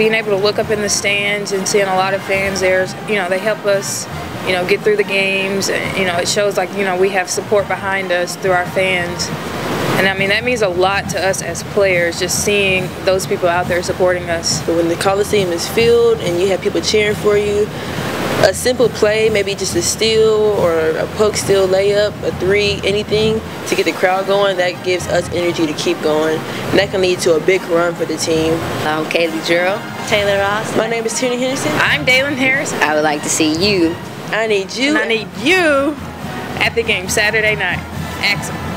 being able to look up in the stands and seeing a lot of fans there, you know, they help us, you know, get through the games. And, you know, it shows like, you know, we have support behind us through our fans. And I mean, that means a lot to us as players, just seeing those people out there supporting us. When the Coliseum is filled and you have people cheering for you, a simple play, maybe just a steal or a poke steal layup, a three, anything to get the crowd going, that gives us energy to keep going. And that can lead to a big run for the team. I'm Kaylee Jarrell. Taylor Ross. My name is Tanya Henderson. I'm Dalen Harris. I would like to see you. I need you. And I need you at the game Saturday night. Excellent.